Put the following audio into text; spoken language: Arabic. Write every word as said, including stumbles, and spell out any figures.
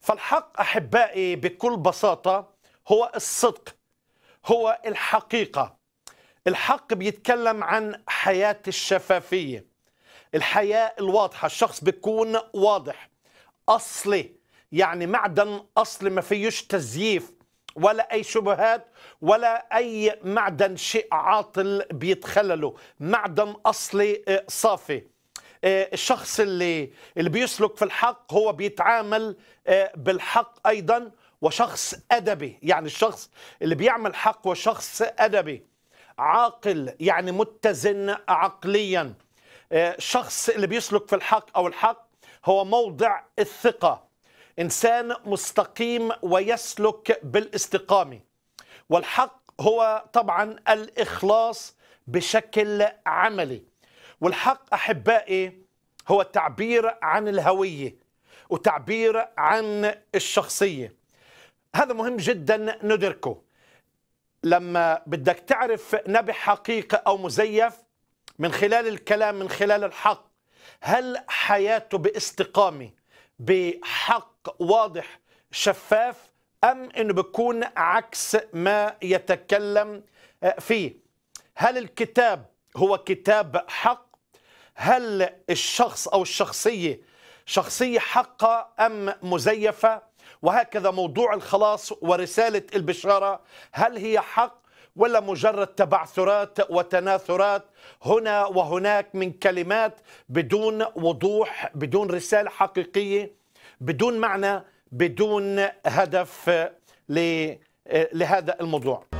فالحق أحبائي بكل بساطة هو الصدق، هو الحقيقة. الحق بيتكلم عن حياة الشفافية، الحياة الواضحة، الشخص بيكون واضح أصلي، يعني معدن أصلي ما فيهش تزييف ولا أي شبهات ولا أي معدن شيء عاطل بيتخلله، معدن أصلي صافي. الشخص اللي اللي بيسلك في الحق هو بيتعامل بالحق أيضا، وشخص أدبي، يعني الشخص اللي بيعمل حق وشخص أدبي عاقل، يعني متزن عقليا. الشخص اللي بيسلك في الحق أو الحق هو موضع الثقة، إنسان مستقيم ويسلك بالاستقامة. والحق هو طبعا الإخلاص بشكل عملي. والحق أحبائي هو التعبير عن الهوية وتعبير عن الشخصية. هذا مهم جدا ندركه. لما بدك تعرف نبي حقيقي أو مزيف من خلال الكلام، من خلال الحق، هل حياته باستقامة، بحق واضح شفاف، أم أنه بيكون عكس ما يتكلم فيه؟ هل الكتاب هو كتاب حق؟ هل الشخص أو الشخصية شخصية حقة أم مزيفة؟ وهكذا موضوع الخلاص ورسالة البشارة، هل هي حق ولا مجرد تبعثرات وتناثرات هنا وهناك من كلمات بدون وضوح، بدون رسالة حقيقية، بدون معنى، بدون هدف لهذا الموضوع؟